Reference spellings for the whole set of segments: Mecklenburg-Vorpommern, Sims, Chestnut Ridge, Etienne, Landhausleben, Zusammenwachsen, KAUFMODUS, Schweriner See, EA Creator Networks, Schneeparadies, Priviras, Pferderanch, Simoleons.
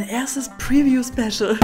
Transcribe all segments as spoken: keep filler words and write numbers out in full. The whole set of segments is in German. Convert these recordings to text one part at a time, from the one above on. mein erstes Preview-Special.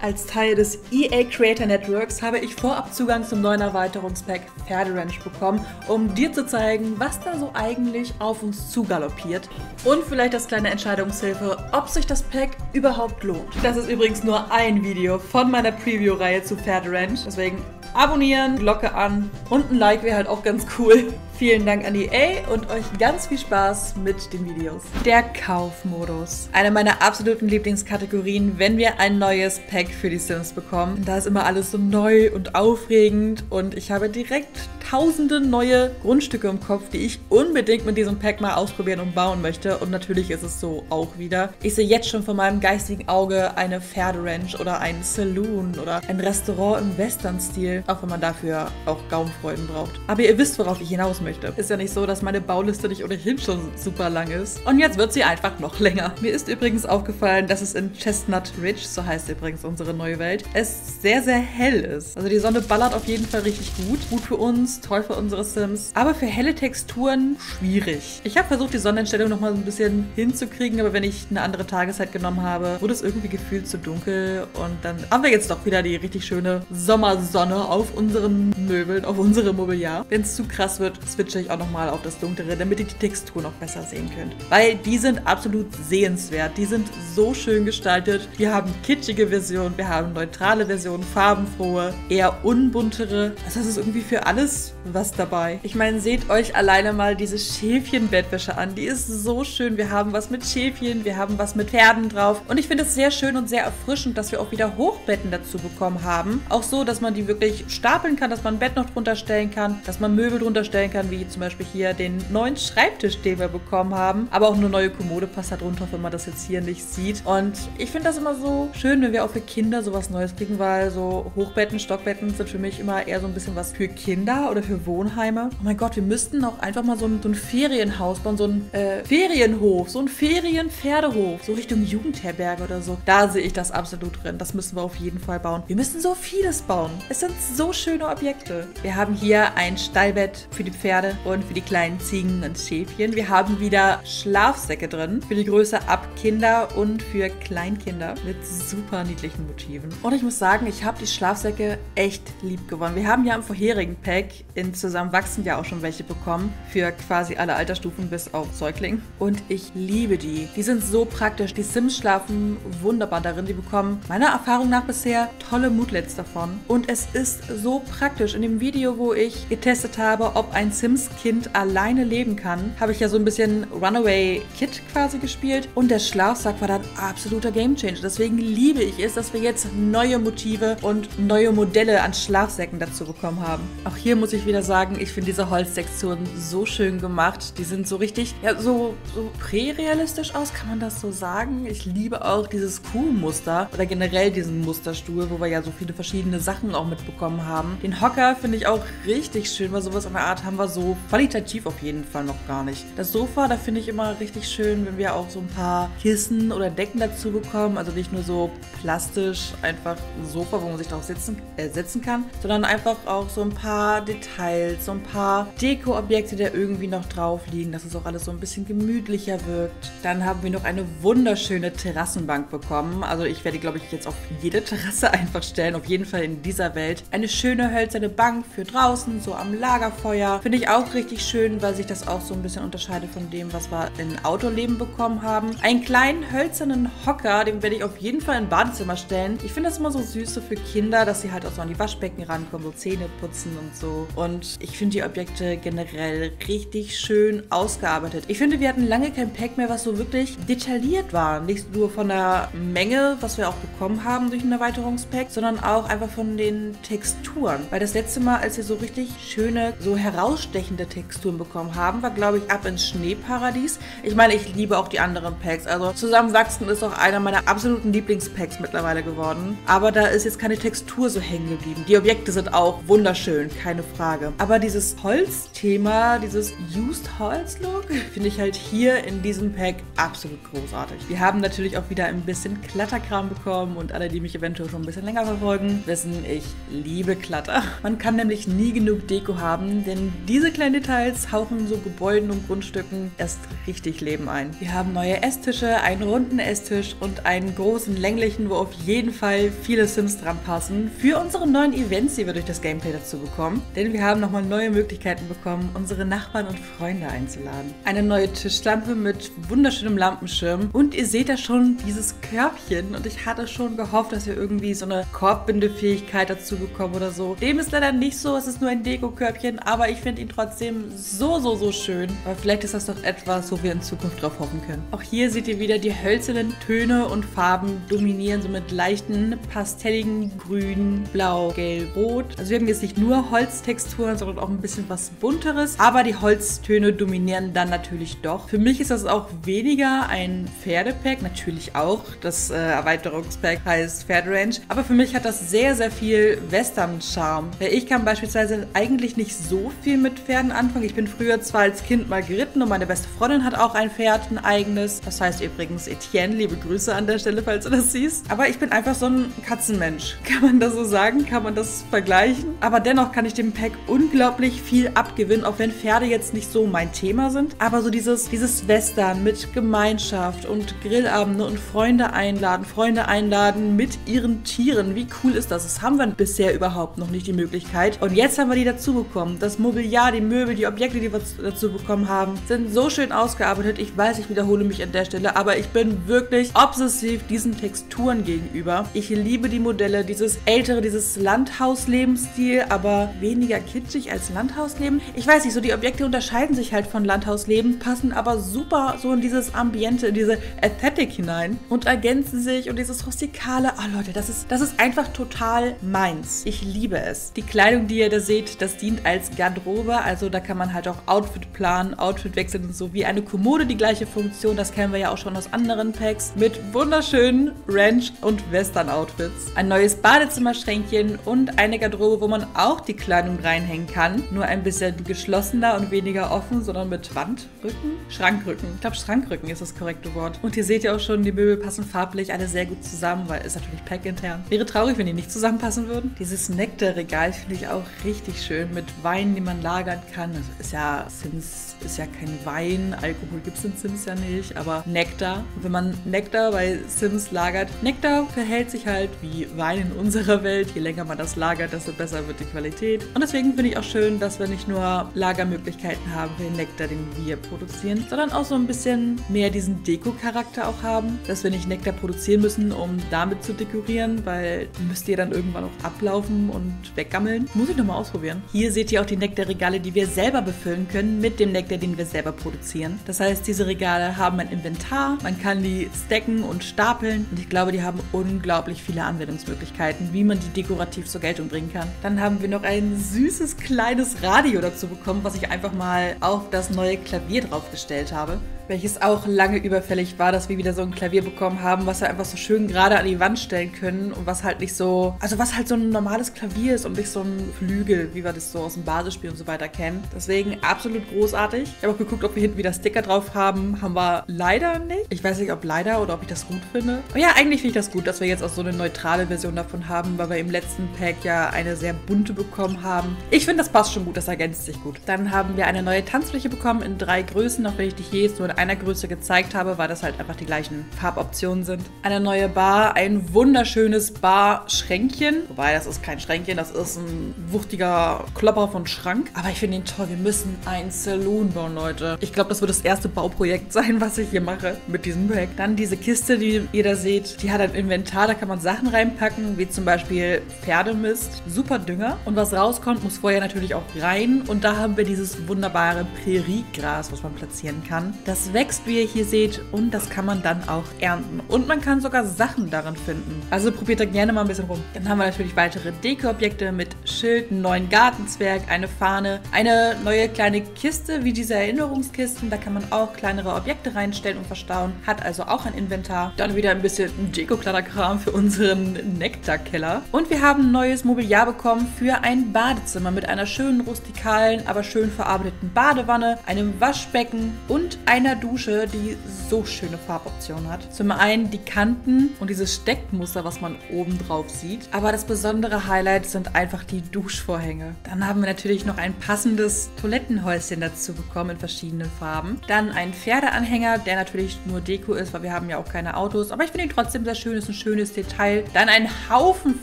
Als Teil des E A Creator Networks habe ich vorab Zugang zum neuen Erweiterungspack Pferderanch bekommen, um dir zu zeigen, was da so eigentlich auf uns zugaloppiert und vielleicht als kleine Entscheidungshilfe, ob sich das Pack überhaupt lohnt. Das ist übrigens nur ein Video von meiner Preview-Reihe zu Pferderanch, deswegen abonnieren, Glocke an und ein Like wäre halt auch ganz cool. Vielen Dank an E A und euch ganz viel Spaß mit den Videos. Der Kaufmodus. Eine meiner absoluten Lieblingskategorien, wenn wir ein neues Pack für die Sims bekommen. Da ist immer alles so neu und aufregend und ich habe direkt tausende neue Grundstücke im Kopf, die ich unbedingt mit diesem Pack mal ausprobieren und bauen möchte. Und natürlich ist es so auch wieder. Ich sehe jetzt schon vor meinem geistigen Auge eine Pferderanch oder einen Saloon oder ein Restaurant im Western-Stil. Auch wenn man dafür auch Gaumenfreuden braucht. Aber ihr wisst, worauf ich hinaus möchte. Möchte. Ist ja nicht so, dass meine Bauliste nicht ohnehin schon super lang ist. Und jetzt wird sie einfach noch länger. Mir ist übrigens aufgefallen, dass es in Chestnut Ridge, so heißt übrigens unsere neue Welt, es sehr, sehr hell ist. Also die Sonne ballert auf jeden Fall richtig gut. Gut für uns, toll für unsere Sims. Aber für helle Texturen schwierig. Ich habe versucht, die Sonneneinstellung nochmal so ein bisschen hinzukriegen, aber wenn ich eine andere Tageszeit genommen habe, wurde es irgendwie gefühlt zu dunkel. Und dann haben wir jetzt doch wieder die richtig schöne Sommersonne auf unseren Möbeln, auf unserem Mobiliar. Wenn es zu krass wird, switche ich auch nochmal auf das Dunklere, damit ihr die Textur noch besser sehen könnt. Weil die sind absolut sehenswert. Die sind so schön gestaltet. Wir haben kitschige Versionen, wir haben neutrale Versionen, farbenfrohe, eher unbuntere. Also das ist irgendwie für alles was dabei. Ich meine, seht euch alleine mal diese Schäfchen-Bettwäsche an. Die ist so schön. Wir haben was mit Schäfchen, wir haben was mit Pferden drauf. Und ich finde es sehr schön und sehr erfrischend, dass wir auch wieder Hochbetten dazu bekommen haben. Auch so, dass man die wirklich stapeln kann, dass man ein Bett noch drunter stellen kann, dass man Möbel drunter stellen kann. Wie zum Beispiel hier den neuen Schreibtisch, den wir bekommen haben. Aber auch eine neue Kommode passt da drunter, wenn man das jetzt hier nicht sieht. Und ich finde das immer so schön, wenn wir auch für Kinder sowas Neues kriegen, weil so Hochbetten, Stockbetten sind für mich immer eher so ein bisschen was für Kinder oder für Wohnheime. Oh mein Gott, wir müssten auch einfach mal so ein, so ein Ferienhaus bauen, so ein äh, Ferienhof, so ein Ferienpferdehof, so Richtung Jugendherberge oder so. Da sehe ich das absolut drin. Das müssen wir auf jeden Fall bauen. Wir müssen so vieles bauen. Es sind so schöne Objekte. Wir haben hier ein Stallbett für die Pferde. Pferde und für die kleinen Ziegen und Schäfchen. Wir haben wieder Schlafsäcke drin, für die Größe ab Kinder und für Kleinkinder mit super niedlichen Motiven. Und ich muss sagen, ich habe die Schlafsäcke echt lieb gewonnen. Wir haben ja im vorherigen Pack in Zusammenwachsen ja auch schon welche bekommen, für quasi alle Altersstufen bis auf Säugling. Und ich liebe die. Die sind so praktisch. Die Sims schlafen wunderbar darin. Die bekommen meiner Erfahrung nach bisher tolle Mootlets davon. Und es ist so praktisch. In dem Video, wo ich getestet habe, ob ein Sims-Kind alleine leben kann, habe ich ja so ein bisschen Runaway Kid quasi gespielt und der Schlafsack war dann absoluter Gamechanger. Deswegen liebe ich es, dass wir jetzt neue Motive und neue Modelle an Schlafsäcken dazu bekommen haben. Auch hier muss ich wieder sagen, ich finde diese Holztexturen so schön gemacht. Die sind so richtig, ja, so, so prärealistisch aus, kann man das so sagen? Ich liebe auch dieses Kuhmuster oder generell diesen Musterstuhl, wo wir ja so viele verschiedene Sachen auch mitbekommen haben. Den Hocker finde ich auch richtig schön, weil sowas an der Art haben wir so qualitativ auf jeden Fall noch gar nicht. Das Sofa, da finde ich immer richtig schön, wenn wir auch so ein paar Kissen oder Decken dazu bekommen. Also nicht nur so plastisch einfach ein Sofa, wo man sich drauf sitzen, äh, setzen kann, sondern einfach auch so ein paar Details, so ein paar Dekoobjekte, die da irgendwie noch drauf liegen, dass es auch alles so ein bisschen gemütlicher wirkt. Dann haben wir noch eine wunderschöne Terrassenbank bekommen. Also ich werde, glaube ich, jetzt auf jede Terrasse einfach stellen, auf jeden Fall in dieser Welt. Eine schöne hölzerne Bank für draußen, so am Lagerfeuer. Finde ich auch richtig schön, weil sich das auch so ein bisschen unterscheidet von dem, was wir in Autoleben bekommen haben. Einen kleinen hölzernen Hocker, den werde ich auf jeden Fall im Badezimmer stellen. Ich finde das immer so süß so für Kinder, dass sie halt auch so an die Waschbecken rankommen, so Zähne putzen und so. Und ich finde die Objekte generell richtig schön ausgearbeitet. Ich finde, wir hatten lange kein Pack mehr, was so wirklich detailliert war. Nicht nur von der Menge, was wir auch bekommen haben durch ein Erweiterungspack, sondern auch einfach von den Texturen. Weil das letzte Mal, als wir so richtig schöne, so heraus stechende Texturen bekommen haben, war, glaube ich, ab ins Schneeparadies. Ich meine, ich liebe auch die anderen Packs. Also Zusammenwachsen ist auch einer meiner absoluten Lieblingspacks mittlerweile geworden. Aber da ist jetzt keine Textur so hängen geblieben. Die Objekte sind auch wunderschön, keine Frage. Frage. Aber dieses Holzthema, dieses Used Holz-Look, finde ich halt hier in diesem Pack absolut großartig. Wir haben natürlich auch wieder ein bisschen Kletterkram bekommen und alle, die mich eventuell schon ein bisschen länger verfolgen, wissen, ich liebe Klatter. Man kann nämlich nie genug Deko haben, denn diese kleinen Details hauchen so Gebäuden und Grundstücken erst richtig Leben ein. Wir haben neue Esstische, einen runden Esstisch und einen großen länglichen, wo auf jeden Fall viele Sims dran passen, für unsere neuen Events, die wir durch das Gameplay dazu bekommen, denn wir haben nochmal neue Möglichkeiten bekommen, unsere Nachbarn und Freunde einzuladen. Eine neue Tischlampe mit wunderschönem Lampenschirm und ihr seht da schon dieses Körbchen und ich hatte schon gehofft, dass wir irgendwie so eine Korbbindefähigkeit dazu bekommen oder so. Dem ist leider nicht so, es ist nur ein Deko-Körbchen, aber ich finde ihn trotzdem so, so, so schön. Aber vielleicht ist das doch etwas, wo wir in Zukunft drauf hoffen können. Auch hier seht ihr wieder, die hölzernen Töne und Farben dominieren, so mit leichten, pastelligen Grün, Blau, Gelb, Rot. Also wir haben jetzt nicht nur Holztexturen, sondern auch ein bisschen was Bunteres, aber die Holztöne dominieren dann natürlich doch. Für mich ist das auch weniger ein Pferdepack, natürlich auch. Das äh, Erweiterungspack heißt Pferderanch, aber für mich hat das sehr, sehr viel Western-Charme. Ich kann beispielsweise eigentlich nicht so viel mit Pferden anfangen. Ich bin früher zwar als Kind mal geritten und meine beste Freundin hat auch ein Pferd, ein eigenes. Das heißt übrigens Etienne, liebe Grüße an der Stelle, falls du das siehst. Aber ich bin einfach so ein Katzenmensch. Kann man das so sagen? Kann man das vergleichen? Aber dennoch kann ich dem Pack unglaublich viel abgewinnen, auch wenn Pferde jetzt nicht so mein Thema sind. Aber so dieses, dieses Western mit Gemeinschaft und Grillabende und Freunde einladen, Freunde einladen mit ihren Tieren. Wie cool ist das? Das haben wir bisher überhaupt noch nicht die Möglichkeit. Und jetzt haben wir die dazu bekommen. Das Mobiliar, die Möbel, die Objekte, die wir dazu bekommen haben, sind so schön ausgearbeitet. Ich weiß, ich wiederhole mich an der Stelle, aber ich bin wirklich obsessiv diesen Texturen gegenüber. Ich liebe die Modelle, dieses ältere, dieses Landhausleben-Stil, aber weniger kitschig als Landhausleben. Ich weiß nicht, so die Objekte unterscheiden sich halt von Landhausleben, passen aber super so in dieses Ambiente, in diese Ästhetik hinein und ergänzen sich und dieses rustikale. Oh Leute, das ist, das ist einfach total meins. Ich liebe es. Die Kleidung, die ihr da seht, das dient als Garderobe, also da kann man halt auch Outfit planen, Outfit wechseln und so, wie eine Kommode, die gleiche Funktion, das kennen wir ja auch schon aus anderen Packs, mit wunderschönen Ranch- und Western-Outfits. Ein neues Badezimmerschränkchen und eine Garderobe, wo man auch die Kleidung reinhängen kann, nur ein bisschen geschlossener und weniger offen, sondern mit Wandrücken? Schrankrücken. Ich glaube, Schrankrücken ist das korrekte Wort. Und hier seht ihr auch schon, die Möbel passen farblich alle sehr gut zusammen, weil es natürlich Pack-intern. Wäre traurig, wenn die nicht zusammenpassen würden. Dieses Nektarregal finde ich auch richtig schön, mit Weinen, die man lagern kann. Also ist ja Sims, ist ja kein Wein, Alkohol gibt es in Sims ja nicht, aber Nektar. Und wenn man Nektar bei Sims lagert, Nektar verhält sich halt wie Wein in unserer Welt. Je länger man das lagert, desto besser wird die Qualität. Und deswegen finde ich auch schön, dass wir nicht nur Lagermöglichkeiten haben für den Nektar, den wir produzieren, sondern auch so ein bisschen mehr diesen Deko-Charakter auch haben, dass wir nicht Nektar produzieren müssen, um damit zu dekorieren, weil müsst ihr dann irgendwann auch ablaufen und weggammeln. Muss ich nochmal ausprobieren. Hier seht ihr auch die Nektarregale, die wir selber befüllen können mit dem Nektar, den wir selber produzieren. Das heißt, diese Regale haben ein Inventar, man kann die stacken und stapeln und ich glaube, die haben unglaublich viele Anwendungsmöglichkeiten, wie man die dekorativ zur Geltung bringen kann. Dann haben wir noch ein süßes kleines Radio dazu bekommen, was ich einfach mal auf das neue Klavier draufgestellt habe, welches auch lange überfällig war, dass wir wieder so ein Klavier bekommen haben, was wir einfach so schön gerade an die Wand stellen können und was halt nicht so, also was halt so ein normales Klavier ist und nicht so ein Flügel, wie wir das so aus dem Basisspiel und so weiter kennen. Deswegen absolut großartig. Ich habe auch geguckt, ob wir hinten wieder Sticker drauf haben. Haben wir leider nicht. Ich weiß nicht, ob leider oder ob ich das gut finde. Aber ja, eigentlich finde ich das gut, dass wir jetzt auch so eine neutrale Version davon haben, weil wir im letzten Pack ja eine sehr bunte bekommen haben. Ich finde, das passt schon gut, das ergänzt sich gut. Dann haben wir eine neue Tanzfläche bekommen in drei Größen, auch wenn ich dich hier jetzt nur in einer Größe gezeigt habe, weil das halt einfach die gleichen Farboptionen sind. Eine neue Bar, ein wunderschönes Bar-Schränkchen. Wobei, das ist kein Schränkchen, das ist ein wuchtiger Klopper von Schrank. Aber ich finde ihn toll. Wir müssen einen Saloon bauen, Leute. Ich glaube, das wird das erste Bauprojekt sein, was ich hier mache mit diesem Pack. Dann diese Kiste, die ihr da seht, die hat ein Inventar, da kann man Sachen reinpacken, wie zum Beispiel Pferdemist, super Dünger. Und was rauskommt, muss vorher natürlich auch rein. Und da haben wir dieses wunderbare Präriegras, was man platzieren kann. Das Es wächst, wie ihr hier seht, und das kann man dann auch ernten. Und man kann sogar Sachen darin finden. Also probiert da gerne mal ein bisschen rum. Dann haben wir natürlich weitere Dekoobjekte mit Schild, einen neuen Gartenzwerg, eine Fahne, eine neue kleine Kiste, wie diese Erinnerungskisten. Da kann man auch kleinere Objekte reinstellen und verstauen. Hat also auch ein Inventar. Dann wieder ein bisschen Deko-Kladderkram für unseren Nektarkeller. Und wir haben neues Mobiliar bekommen für ein Badezimmer mit einer schönen rustikalen, aber schön verarbeiteten Badewanne, einem Waschbecken und einer Dusche, die so schöne Farboptionen hat. Zum einen die Kanten und dieses Steckmuster, was man oben drauf sieht. Aber das besondere Highlight sind einfach die Duschvorhänge. Dann haben wir natürlich noch ein passendes Toilettenhäuschen dazu bekommen in verschiedenen Farben. Dann einen Pferdeanhänger, der natürlich nur Deko ist, weil wir haben ja auch keine Autos. Aber ich finde ihn trotzdem sehr schön, ist ein schönes Detail. Dann ein Haufen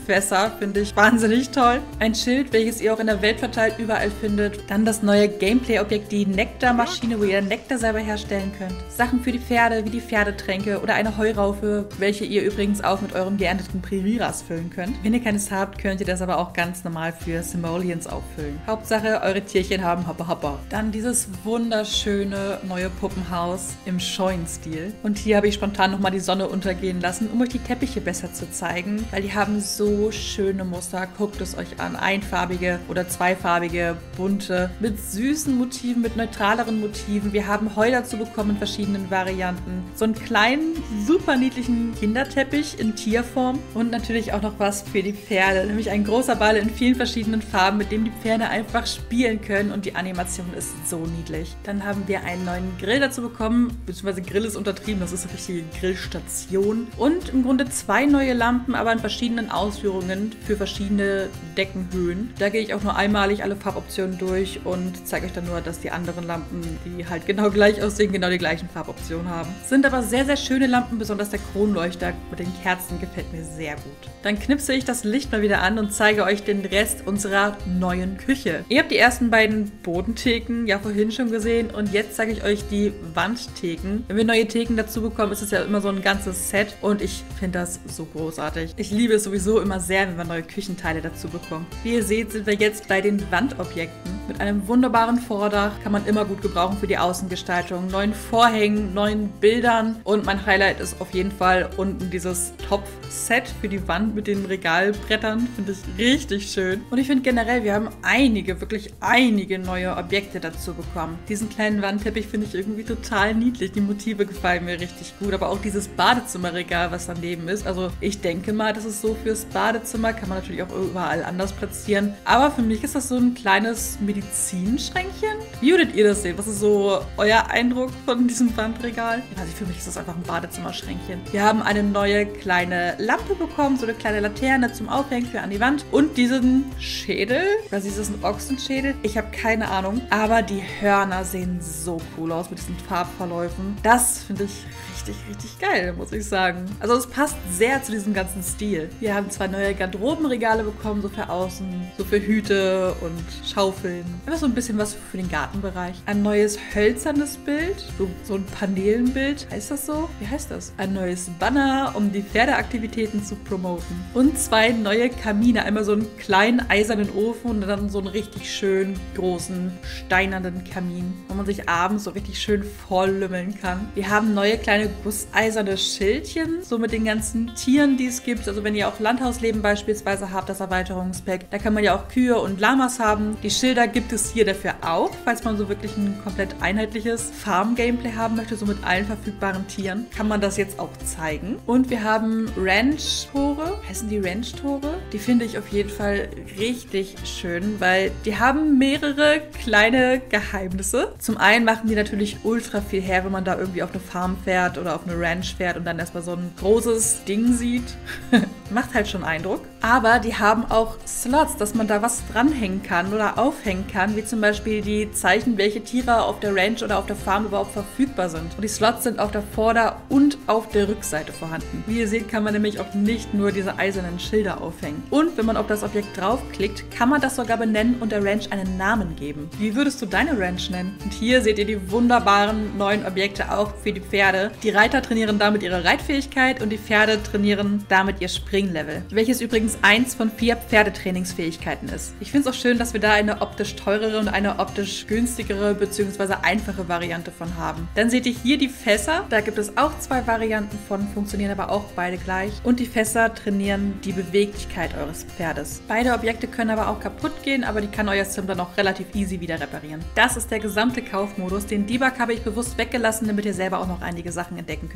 Fässer, finde ich wahnsinnig toll. Ein Schild, welches ihr auch in der Welt verteilt überall findet. Dann das neue Gameplay-Objekt, die Nektarmaschine, wo ihr Nektar selber herstellen könnt. Sachen für die Pferde, wie die Pferdetränke oder eine Heuraufe, welche ihr übrigens auch mit eurem geernteten Priviras füllen könnt. Wenn ihr keines habt, könnt ihr das aber auch ganz normal für Simoleons auffüllen. Hauptsache, eure Tierchen haben Hopper Hopper. Dann dieses wunderschöne neue Puppenhaus im Scheunenstil. Und hier habe ich spontan nochmal die Sonne untergehen lassen, um euch die Teppiche besser zu zeigen, weil die haben so schöne Muster. Guckt es euch an. Einfarbige oder zweifarbige, bunte, mit süßen Motiven, mit neutraleren Motiven. Wir haben Heu dazu bekommen in verschiedenen Varianten. So einen kleinen, super niedlichen Kinderteppich in Tierform und natürlich auch noch was für die Pferde, nämlich ein großer Ball in vielen verschiedenen Farben, mit dem die Pferde einfach spielen können und die Animation ist so niedlich. Dann haben wir einen neuen Grill dazu bekommen, beziehungsweise Grill ist untertrieben, das ist eine richtige Grillstation und im Grunde zwei neue Lampen, aber in verschiedenen Ausführungen für verschiedene Deckenhöhen. Da gehe ich auch nur einmalig alle Farboptionen durch und zeige euch dann nur, dass die anderen Lampen, die halt genau gleich aussehen, genau die gleichen Farboptionen haben. Sind aber sehr, sehr schöne Lampen, besonders der Kronleuchter mit den Kerzen gefällt mir sehr gut. Dann knipse ich das Licht mal wieder an und zeige euch den Rest unserer neuen Küche. Ihr habt die ersten beiden Bodentheken ja vorhin schon gesehen und jetzt zeige ich euch die Wandtheken. Wenn wir neue Theken dazu bekommen, ist es ja immer so ein ganzes Set und ich finde das so großartig. Ich liebe es sowieso immer sehr, wenn wir neue Küchenteile dazu bekommen. Wie ihr seht, sind wir jetzt bei den Wandobjekten. Mit einem wunderbaren Vordach kann man immer gut gebrauchen für die Außengestaltung, neuen Vorhängen, neuen Bildern und mein Highlight ist auf jeden Fall unten dieses Topfset für die Wand mit den Regalbrettern, finde ich richtig schön. Und ich finde generell, wir haben einige, wirklich einige neue Objekte dazu bekommen. Diesen kleinen Wandteppich finde ich irgendwie total niedlich, die Motive gefallen mir richtig gut, aber auch dieses Badezimmerregal, was daneben ist, also ich denke mal, das ist so fürs Badezimmer, kann man natürlich auch überall anders platzieren, aber für mich ist das so ein kleines Medizinschränkchen? Wie würdet ihr das sehen? Was ist so euer Eindruck von diesem Wandregal? Also für mich ist das einfach ein Badezimmerschränkchen. Wir haben eine neue kleine Lampe bekommen, so eine kleine Laterne zum Aufhängen für an die Wand und diesen Schädel. Was ist das, ein Ochsenschädel? Ich habe keine Ahnung, aber die Hörner sehen so cool aus mit diesen Farbverläufen. Das finde ich richtig, richtig geil, muss ich sagen. Also es passt sehr zu diesem ganzen Stil. Wir haben zwei neue Garderobenregale bekommen, so für außen, so für Hüte und Schaufeln. Einfach so ein bisschen was für den Gartenbereich. Ein neues hölzernes Bild, so, so ein Panelenbild. Heißt das so? Wie heißt das? Ein neues Banner, um die Pferdeaktivitäten zu promoten. Und zwei neue Kamine. Einmal so einen kleinen eisernen Ofen und dann so einen richtig schön großen steinernen Kamin, wo man sich abends so richtig schön volllümmeln kann. Wir haben neue kleine gusseiserne Schildchen, so mit den ganzen Tieren, die es gibt. Also wenn ihr auch Landhausleben beispielsweise habt, das Erweiterungspack, da kann man ja auch Kühe und Lamas haben. Die Schilder gibt es hier dafür auch, falls man so wirklich ein komplett einheitliches Farm-Gameplay haben möchte, so mit allen verfügbaren Tieren, kann man das jetzt auch zeigen. Und wir haben Ranch-Tore, heißen die Ranch-Tore? Die finde ich auf jeden Fall richtig schön, weil die haben mehrere kleine Geheimnisse. Zum einen machen die natürlich ultra viel her, wenn man da irgendwie auf eine Farm fährt oder auf eine Ranch fährt und dann erstmal so ein großes Ding sieht. Macht halt schon Eindruck. Aber die haben auch Slots, dass man da was dranhängen kann oder aufhängen kann, wie zum Beispiel die Zeichen, welche Tiere auf der Ranch oder auf der Farm überhaupt verfügbar sind. Und die Slots sind auf der Vorder- und auf der Rückseite vorhanden. Wie ihr seht, kann man nämlich auch nicht nur diese eisernen Schilder aufhängen. Und wenn man auf das Objekt draufklickt, kann man das sogar benennen und der Ranch einen Namen geben. Wie würdest du deine Ranch nennen? Und hier seht ihr die wunderbaren neuen Objekte auch für die Pferde. Die Reiter trainieren damit ihre Reitfähigkeit und die Pferde trainieren damit ihr Springlevel, welches übrigens es eins von vier Pferdetrainingsfähigkeiten ist. Ich finde es auch schön, dass wir da eine optisch teurere und eine optisch günstigere bzw. einfache Variante von haben. Dann seht ihr hier die Fässer. Da gibt es auch zwei Varianten von, funktionieren aber auch beide gleich. Und die Fässer trainieren die Beweglichkeit eures Pferdes. Beide Objekte können aber auch kaputt gehen, aber die kann euer Sim dann auch relativ easy wieder reparieren. Das ist der gesamte Kaufmodus. Den Debug habe ich bewusst weggelassen, damit ihr selber auch noch einige Sachen entdecken könnt.